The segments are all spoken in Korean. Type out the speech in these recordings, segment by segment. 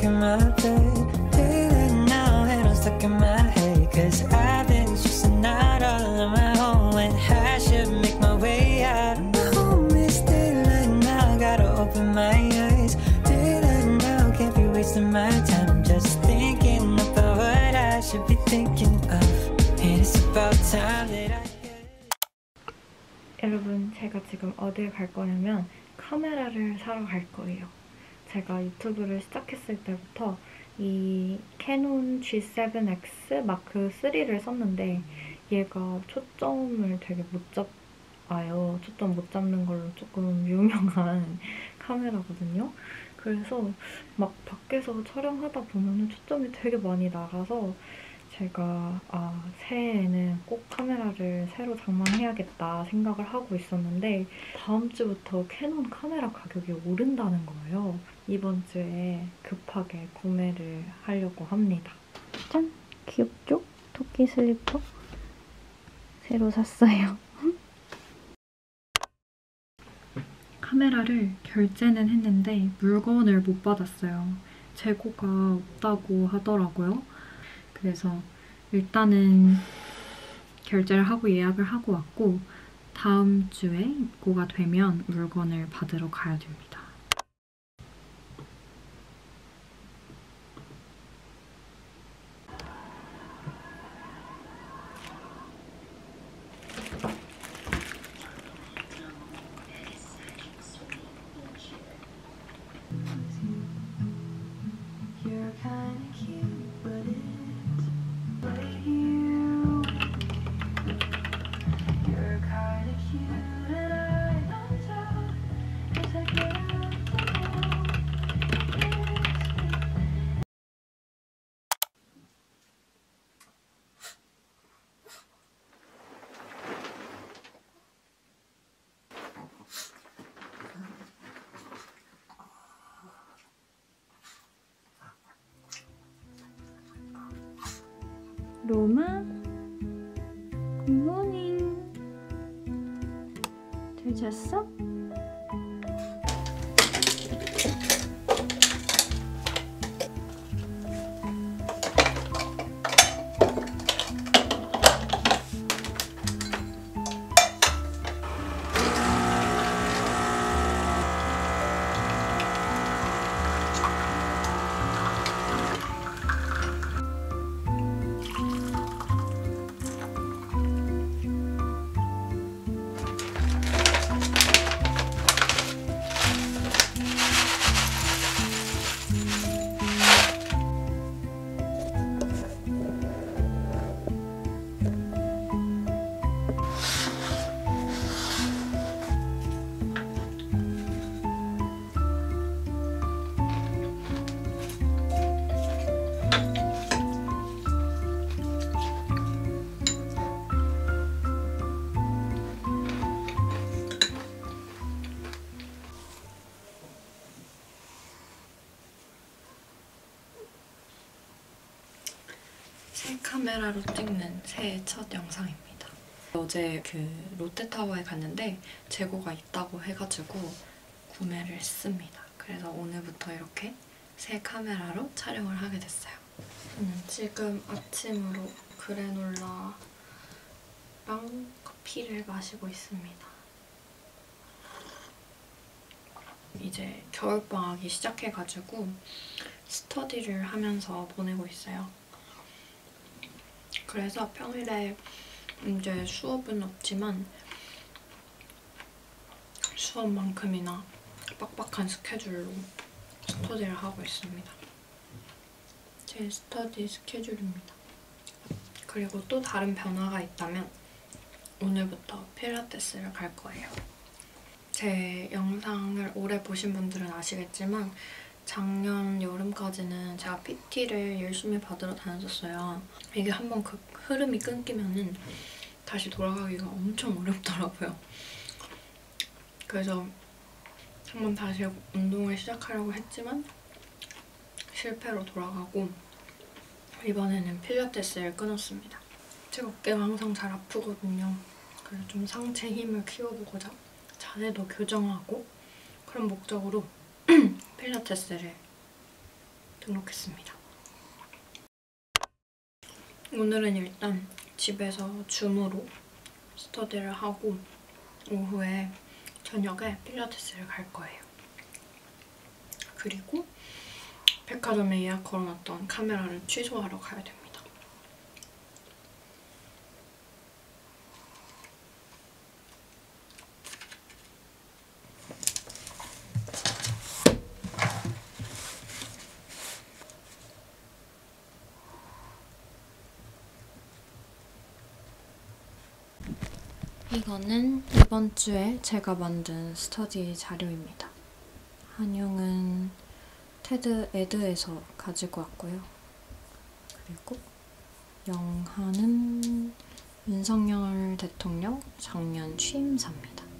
stuck in my bed. Daylight now and I'm stuck in my head. Cause I've been stressing out all on my own when I should make my way out. My home is daylight now, gotta open my eyes. Daylight now, can't be wasting my time just thinking about what I should be thinking of. And it's about time that I could. 여러분, 제가 지금 어딜 갈 거냐면 카메라를 사러 갈 거예요. 제가 유튜브를 시작했을 때부터 이 캐논 G7X 마크 3를 썼는데 얘가 초점을 되게 못 잡아요. 초점 못 잡는 걸로 조금 유명한 카메라거든요. 그래서 막 밖에서 촬영하다 보면 초점이 되게 많이 나가서 제가 새해에는 꼭 카메라를 새로 장만해야겠다 생각을 하고 있었는데 다음 주부터 캐논 카메라 가격이 오른다는 거예요. 이번 주에 급하게 구매를 하려고 합니다. 짠! 귀엽죠? 토끼 슬리퍼 새로 샀어요. 카메라를 결제는 했는데 물건을 못 받았어요. 재고가 없다고 하더라고요. 그래서 일단은 결제를 하고 예약을 하고 왔고 다음 주에 입고가 되면 물건을 받으러 가야 됩니다. 로마 굿모닝. 잘 잤어? 카메라로 찍는 새해 첫 영상입니다. 어제 롯데타워에 갔는데 재고가 있다고 해가지고 구매를 했습니다. 그래서 오늘부터 이렇게 새 카메라로 촬영을 하게 됐어요. 지금 아침으로 그래놀라랑 커피를 마시고 있습니다. 이제 겨울방학이 시작해가지고 스터디를 하면서 보내고 있어요. 그래서 평일에 이제 수업은 없지만 수업만큼이나 빡빡한 스케줄로 스터디를 하고 있습니다. 제 스터디 스케줄입니다. 그리고 또 다른 변화가 있다면 오늘부터 필라테스를 갈 거예요. 제 영상을 오래 보신 분들은 아시겠지만 작년 여름까지는 제가 PT를 열심히 받으러 다녔었어요. 이게 한번 그 흐름이 끊기면은 다시 돌아가기가 엄청 어렵더라고요. 그래서 한번 다시 운동을 시작하려고 했지만 실패로 돌아가고 이번에는 필라테스를 끊었습니다. 제 어깨가 항상 잘 아프거든요. 그래서 좀 상체 힘을 키워보고자 자세도 교정하고 그런 목적으로 필라테스를 등록했습니다. 오늘은 일단 집에서 줌으로 스터디를 하고 오후에 저녁에 필라테스를 갈 거예요. 그리고 백화점에 예약 걸어놨던 카메라를 취소하러 가야 됩니다. 이거는 이번 주에 제가 만든 스터디 자료입니다. 한용은 테드 에드에서 가지고 왔고요. 그리고 영하는 윤석열 대통령 작년 취임사입니다.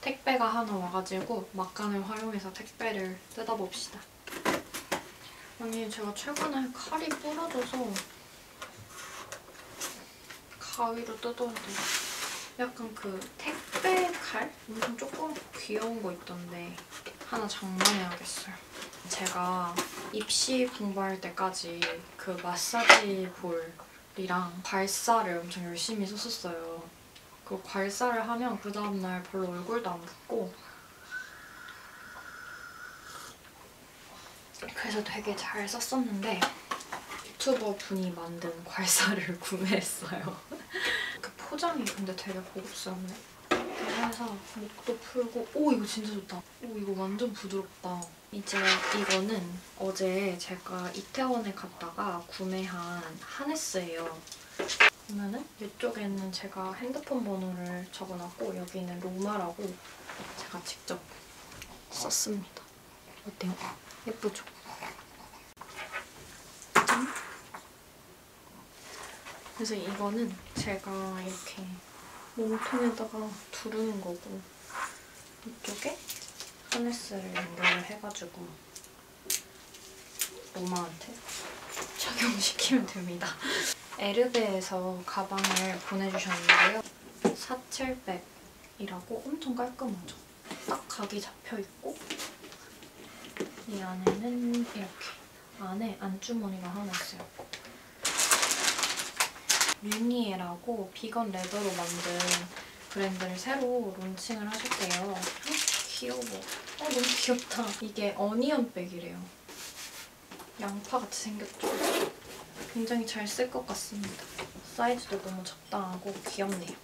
택배가 하나 와가지고 막간을 활용해서 택배를 뜯어봅시다. 아니 제가 최근에 칼이 부러져서 가위로 뜯었는데 약간 그 택배 칼? 엄청 조금 귀여운 거 있던데 하나 장만해야겠어요. 제가 입시 공부할 때까지 그 마사지 볼이랑 괄사를 엄청 열심히 썼었어요. 그 괄사를 하면 그 다음날 별로 얼굴도 안 붓고 그래서 되게 잘 썼었는데 유튜버 분이 만든 괄사를 구매했어요. 그 포장이 근데 되게 고급스럽네. 그래서 목도 풀고 오 이거 진짜 좋다. 오 이거 완전 부드럽다. 이제 이거는 어제 제가 이태원에 갔다가 구매한 하네스예요. 보면은 이쪽에는 제가 핸드폰 번호를 적어놨고 여기는 로마라고 제가 직접 썼습니다. 어때요? 예쁘죠? 그래서 이거는 제가 이렇게 몸통에다가 두르는 거고 이쪽에 하네스를 연결을 해가지고 로마한테 착용시키면 됩니다. 에르베에서 가방을 보내주셨는데요. 사칠백이라고 엄청 깔끔하죠? 딱 각이 잡혀있고 이 안에는 이렇게 안에 안주머니가 하나 있어요. 유니에라고 비건 레더로 만든 브랜드를 새로 론칭을 하셨대요. 귀여워. 너무 귀엽다. 이게 어니언백이래요. 양파같이 생겼죠? 굉장히 잘 쓸 것 같습니다. 사이즈도 너무 적당하고 귀엽네요.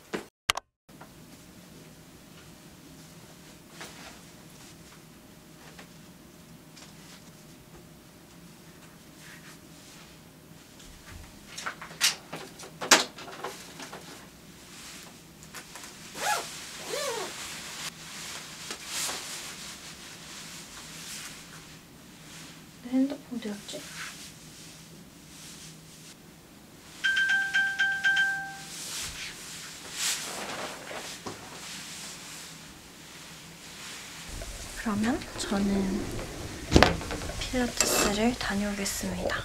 내 핸드폰 어디 갔지? 그러면 저는 필라테스를 다녀오겠습니다.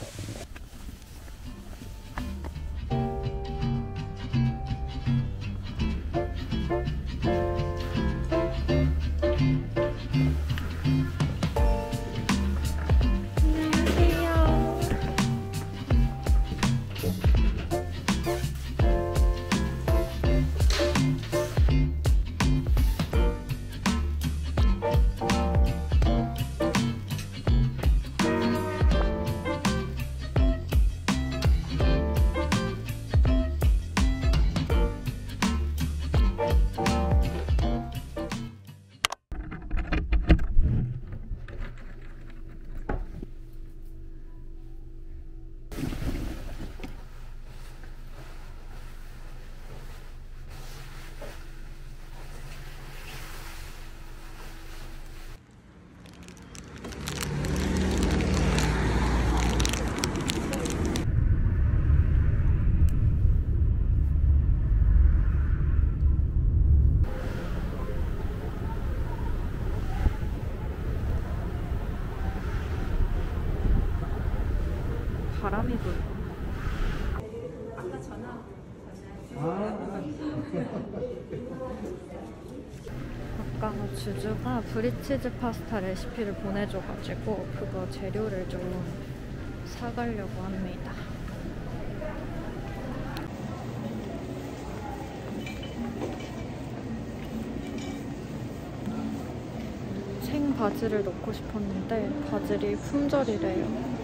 바람이 불고. 아까 전화. 아까 주주가 브리치즈 파스타 레시피를 보내줘가지고 그거 재료를 좀 사가려고 합니다. 바질을 넣고 싶었는데 바질이 품절이래요.